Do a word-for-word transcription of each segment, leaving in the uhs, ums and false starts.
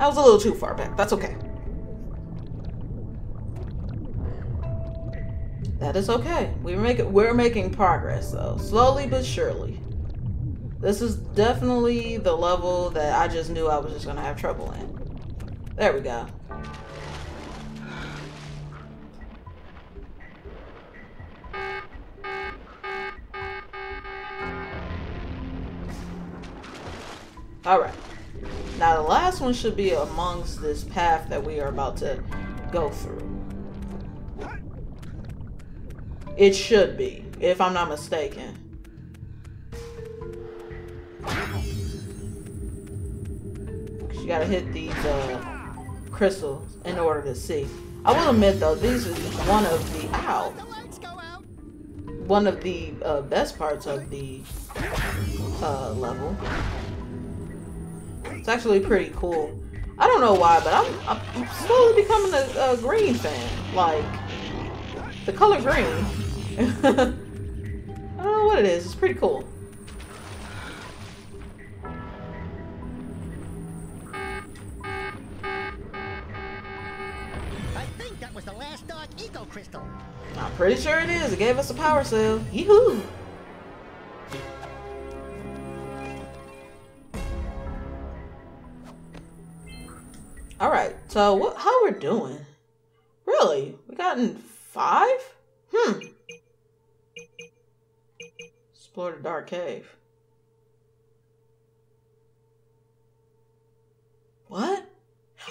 That was a little too far back. That's okay. That is okay. We make it, we're making progress, though. Slowly but surely. This is definitely the level that I just knew I was just gonna have trouble in. There we go. Alright. Now the last one should be amongst this path that we are about to go through. It should be, if I'm not mistaken. You gotta hit these uh, crystals in order to see. I will admit though, these are one of the ow, one of the uh, best parts of the uh, level. It's actually pretty cool. I don't know why, but I'm, I'm slowly becoming a, a green fan. Like the color green. I don't know what it is. It's pretty cool. I think that was the last dark ego crystal. I'm pretty sure it is. It gave us a power cell. Yee-hoo! All right. So what? How we're doing? Really? We gotten five? Hmm. Explore the dark cave. What?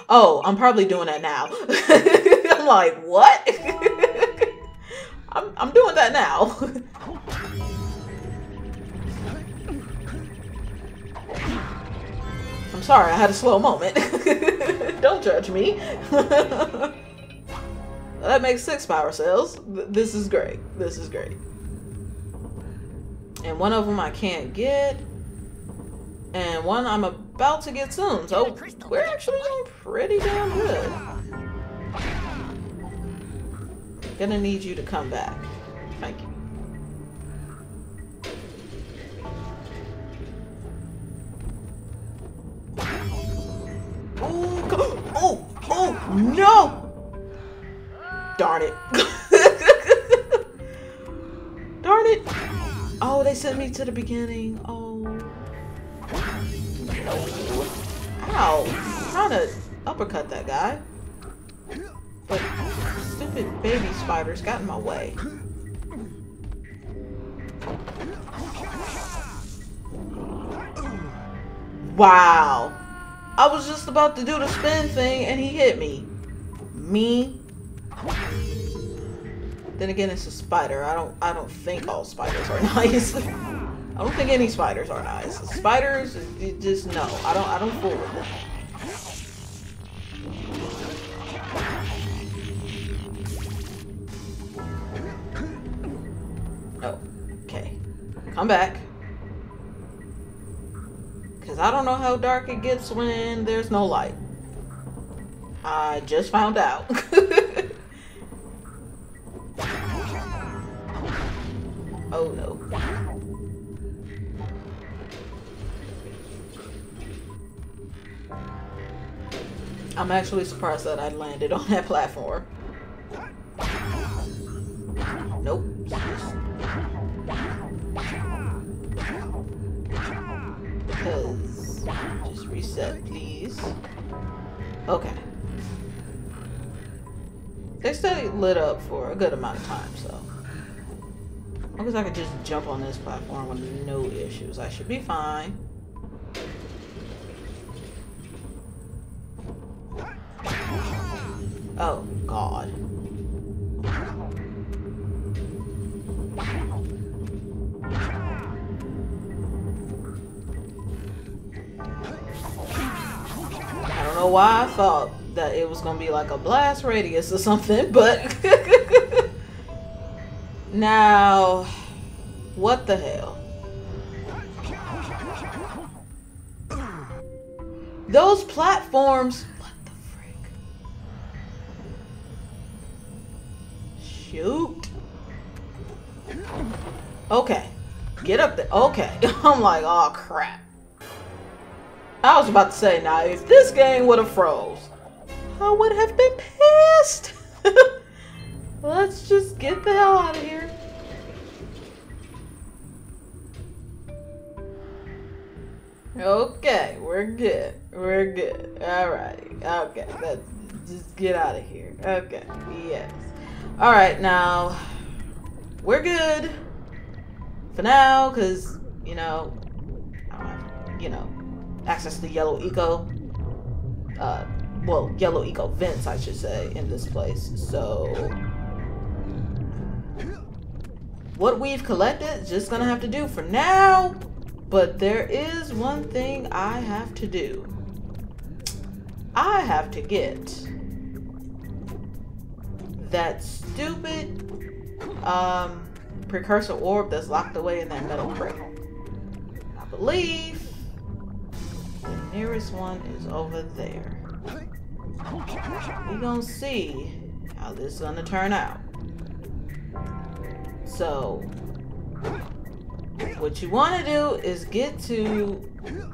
Oh, I'm probably doing that now. I'm like, what? I'm, I'm doing that now. I'm sorry, I had a slow moment. Don't judge me. That makes six power cells. This is great. This is great. And one of them I can't get. And one I'm about to get soon. So we're actually doing pretty damn good. Gonna need you to come back. Thank you. Oh, oh, oh, no! Darn it. Darn it. Oh, they sent me to the beginning. Oh. Ow. I'm trying to uppercut that guy. But stupid baby spiders got in my way. Wow. I was just about to do the spin thing and he hit me. Me. Then again, it's a spider. I don't I don't think all spiders are nice. I don't think any spiders are nice. Spiders, you just no. I don't I don't fool with them. Oh, okay. Come back. Cause I don't know how dark it gets when there's no light. I just found out. Oh no. I'm actually surprised that I landed on that platform. Nope. Because just reset these. Okay. They stayed lit up for a good amount of time, so. I guess I could just jump on this platform with no issues. I should be fine. Oh, God. I don't know why I thought that it was going to be like a blast radius or something, but... Now, what the hell? Those platforms, what the frick? Shoot. Okay, get up there, okay. I'm like, oh crap. I was about to say, now if this game would have froze, I would have been pissed. Let's just get the hell out of here. Okay, we're good. We're good. Alrighty. Okay, let's just get out of here. Okay, yes. Alright, now, we're good for now, because, you know, I don't have, you know, access to yellow eco, uh, well, yellow eco vents, I should say, in this place. So, what we've collected, just gonna have to do for now. But there is one thing I have to do. I have to get that stupid um, precursor orb that's locked away in that metal crate. I believe the nearest one is over there. We're gonna see how this is gonna turn out. So, what you want to do is get to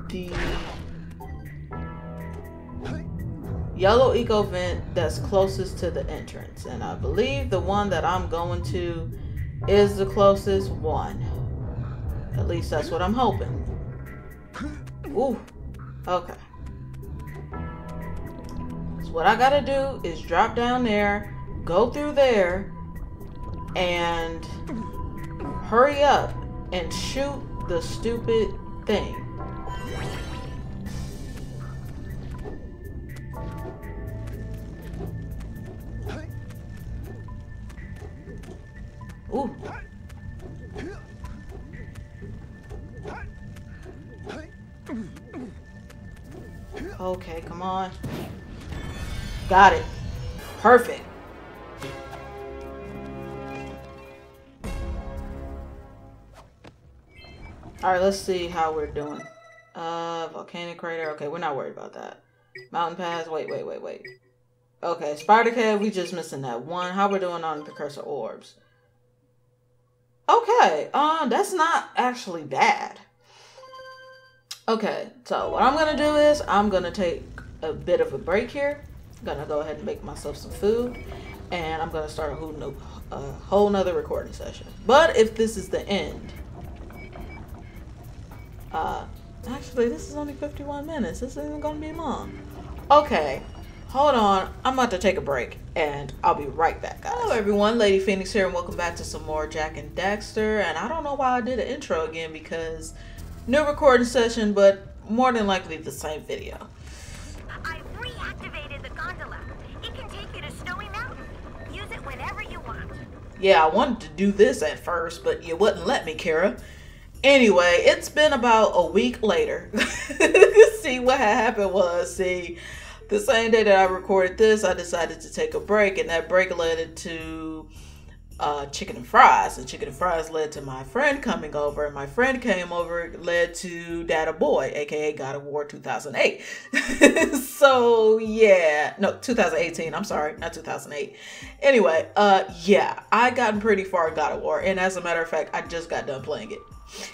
the yellow eco vent that's closest to the entrance. And I believe the one that I'm going to is the closest one. At least that's what I'm hoping. Ooh, okay. So what I gotta do is drop down there, go through there, and hurry up and shoot the stupid thing. Ooh. Okay, come on. Got it. Perfect. Alright, let's see how we're doing. Uh, volcanic crater. Okay, we're not worried about that. Mountain pass. Wait, wait, wait, wait. Okay, Spider Cave. We just missing that one. How we're doing on precursor orbs. Okay, um, that's not actually bad. Okay, so what I'm going to do is I'm going to take a bit of a break here. I'm going to go ahead and make myself some food. And I'm going to start a whole, new, a whole nother recording session. But if this is the end... Uh, actually, this is only fifty-one minutes. This isn't gonna be long. Okay, hold on. I'm about to take a break, and I'll be right back, guys. Hello, everyone. Lady Phoenix here, and welcome back to some more Jak and Daxter. And I don't know why I did an intro again, because new recording session, but more than likely the same video. I've reactivated the gondola. It can take you to Snowy Mountain. Use it whenever you want. Yeah, I wanted to do this at first, but you wouldn't let me, Kara. Anyway, it's been about a week later. See, what happened was, see, the same day that I recorded this, I decided to take a break, and that break led to uh, chicken and fries, and chicken and fries led to my friend coming over, and my friend came over, led to Data Boy, aka God of War two thousand eight. So, yeah, no, two thousand eighteen, I'm sorry, not two thousand eight. Anyway, uh, yeah, I gotten pretty far in God of War, and as a matter of fact, I just got done playing it.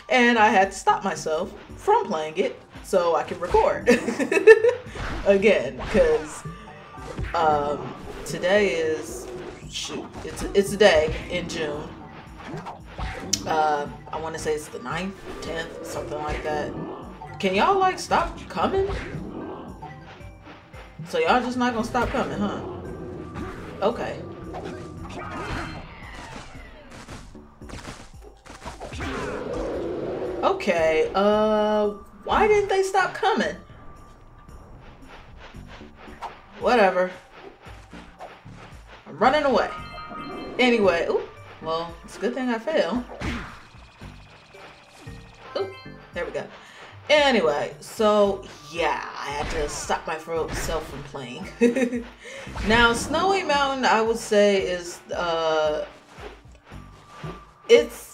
And I had to stop myself from playing it so I can record again, because um, today is, shoot, it's, it's a day in June. Uh, I want to say it's the ninth, tenth, something like that. Can y'all like stop coming? So y'all just not gonna stop coming, huh? Okay. Okay, uh, why didn't they stop coming? Whatever. I'm running away. Anyway, ooh, well, it's a good thing I failed. Ooh, there we go. Anyway, so, yeah, I had to stop myself from playing. Now, Snowy Mountain, I would say, is, uh, it's,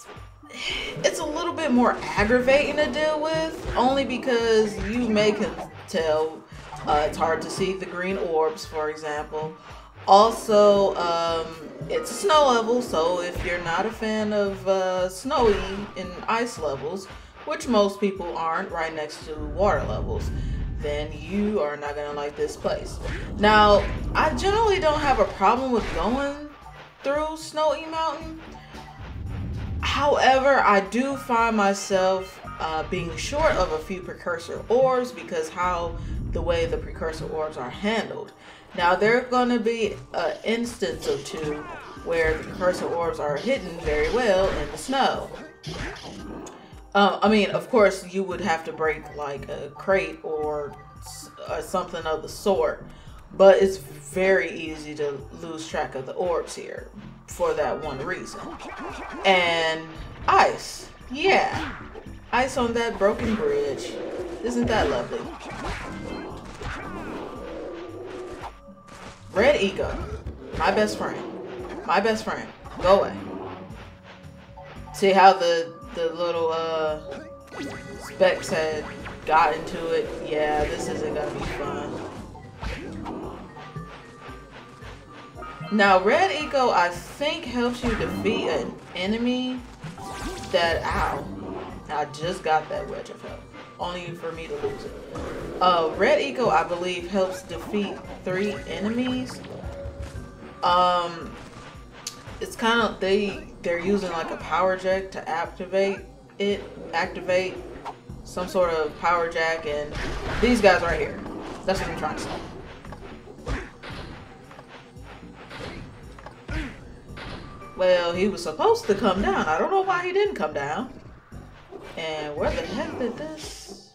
it's a little bit more aggravating to deal with, only because you may can tell uh, it's hard to see the green orbs, for example. Also, um, it's a snow level, so if you're not a fan of uh, snowy and ice levels, which most people aren't, right next to water levels, then you are not gonna like this place. Now, I generally don't have a problem with going through Snowy Mountain. However, I do find myself uh, being short of a few precursor orbs because how the way the precursor orbs are handled. Now, there are going to be an instance or two where the precursor orbs are hidden very well in the snow. Uh, I mean, of course, you would have to break like a crate or, or something of the sort, but it's very easy to lose track of the orbs here. For that one reason. And ice. Yeah. Ice on that broken bridge. Isn't that lovely? Red Ego. My best friend. My best friend. Go away. See how the, the little uh, specs had got into it? Yeah, this isn't gonna be fun. Now, Red Eco, I think, helps you defeat an enemy that, ow, I just got that wedge of health, only for me to lose it. Uh, Red Eco, I believe, helps defeat three enemies. Um, it's kind of, they, they're using like a power jack to activate it, activate some sort of power jack, and these guys right here. That's what I'm trying to say. Well, he was supposed to come down. I don't know why he didn't come down. And where the heck did this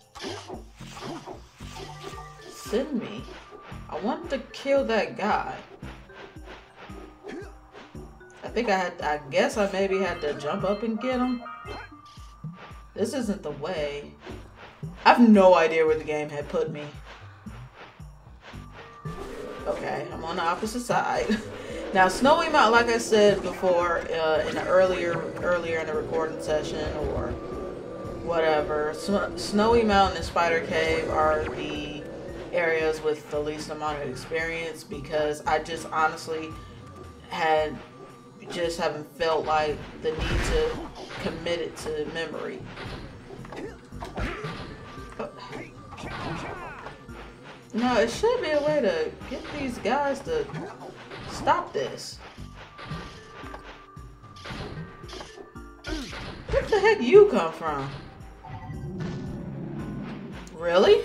send me? I wanted to kill that guy. I think I had, I guess I maybe had to jump up and get him. This isn't the way. I have no idea where the game had put me. Okay, I'm on the opposite side. Now, Snowy Mountain, like I said before, uh, in an earlier, earlier in the recording session or whatever, Sn Snowy Mountain and Spider Cave are the areas with the least amount of experience because I just honestly had, just haven't felt like the need to commit it to memory. Oh. Now, it should be a way to get these guys to... stop this. Where the heck you come from? Really?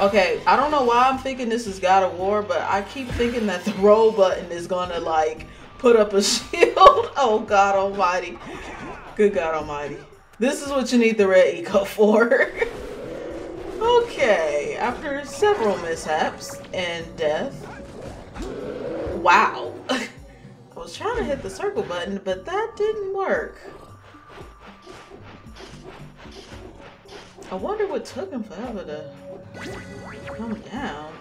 Okay, I don't know why I'm thinking this is God of War, but I keep thinking that the roll button is gonna like put up a shield. Oh God almighty. Good God almighty. This is what you need the Red Eco for. Okay, after several mishaps and death, wow, I was trying to hit the circle button, but that didn't work. I wonder what took him forever to come down.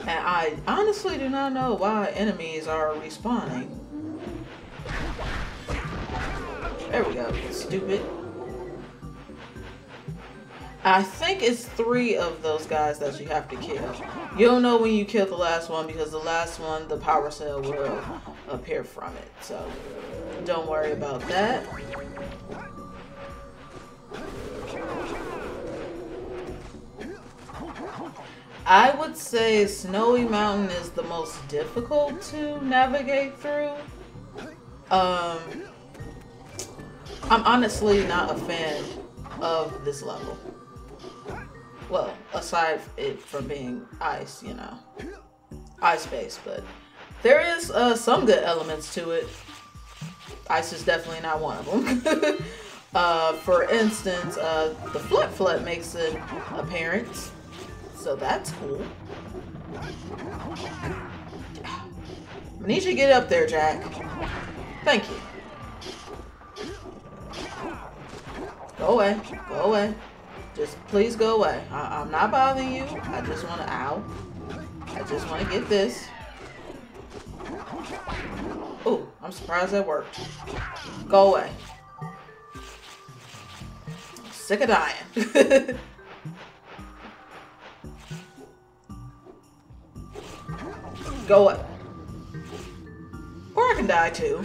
And I honestly do not know why enemies are respawning. There we go, stupid. I think it's three of those guys that you have to kill. You'll know when you kill the last one because the last one, the power cell will appear from it. So don't worry about that. I would say Snowy Mountain is the most difficult to navigate through. Um, I'm honestly not a fan of this level. Well, aside it from being ice, you know, ice base, but there is uh, some good elements to it. Ice is definitely not one of them. uh, for instance, uh, the flip flip makes an appearance, so that's cool. I need you to get up there, Jak. Thank you. Go away. Go away. Just please go away. I I'm not bothering you. I just want to, ow. I just want to get this. Oh, I'm surprised that worked. Go away. I'm sick of dying. Go away. Or I can die too.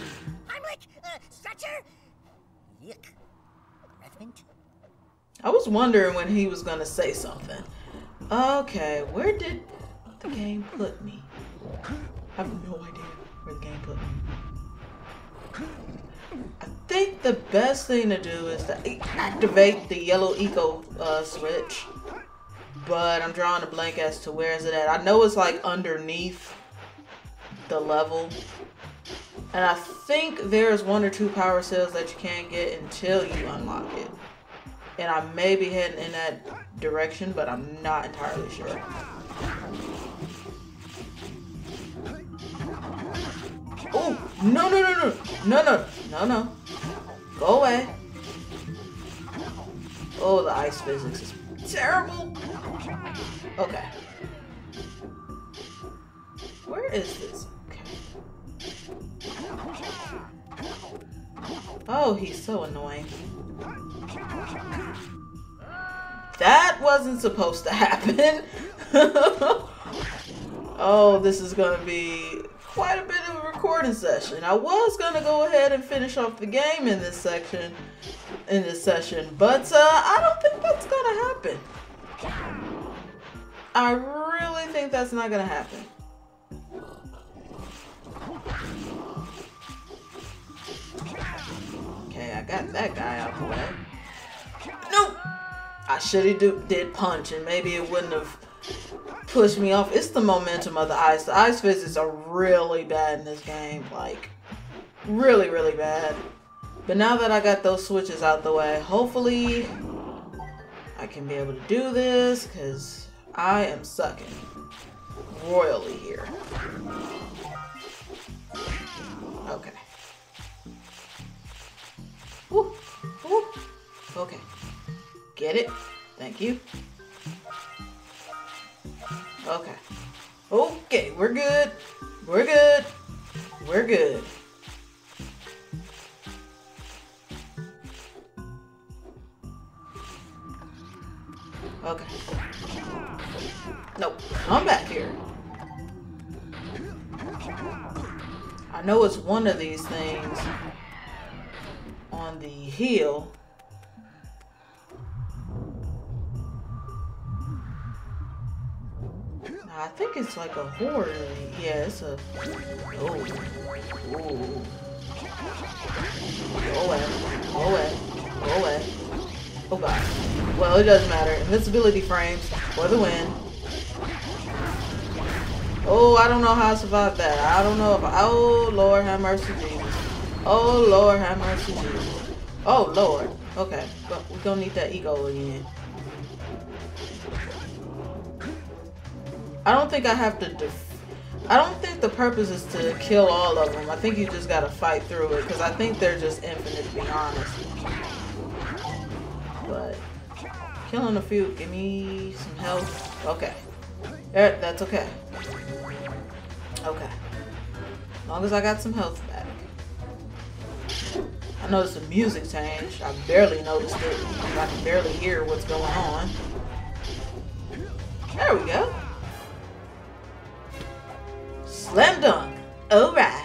I'm like, uh, stretcher? Yuck. I think. I was wondering when he was gonna say something. Okay, where did the game put me? I have no idea where the game put me. I think the best thing to do is to activate the yellow eco uh, switch. But I'm drawing a blank as to where is it at. I know it's like underneath the level. And I think there's one or two power cells that you can't get until you unlock it. And I may be heading in that direction, but I'm not entirely sure. Oh, no, no, no, no, no, no, no, no. Go away. Oh, the ice physics is terrible. Okay. Where is this? Okay. Oh, he's so annoying. That wasn't supposed to happen. Oh, this is gonna be quite a bit of a recording session. I was gonna go ahead and finish off the game in this section, in this session, but uh, I don't think that's gonna happen. I really think that's not gonna happen. Okay, I got that guy out the way. Nope. I should have do, did punch, and maybe it wouldn't have pushed me off. It's the momentum of the ice. The ice physics are really bad in this game, like really, really bad. But now that I got those switches out the way, hopefully I can be able to do this because I am sucking royally here. Okay. Woo, woo. Okay. Get it? Thank you. Okay. Okay, we're good. We're good. We're good. Okay. Nope. Come back here. I know it's one of these things on the hill. I think it's like a horror. Yeah, it's a. Oh. Oh. Go away. Go away. Go away. Oh god. Well, it doesn't matter. Invincibility frames for the win. Oh, I don't know how I survived that. I don't know if. I... Oh Lord, have mercy, Jesus. Oh Lord, have mercy, Jesus. Oh Lord. Okay, but we gonna need that ego again. I don't think I have to def I don't think the purpose is to kill all of them. I think you just gotta fight through it, because I think they're just infinite, to be honest. But killing a few, give me some health. Okay. There, that's okay. Okay. As long as I got some health back. I noticed the music changed. I barely noticed it. I can barely hear what's going on. There we go. Slam dunk. All right.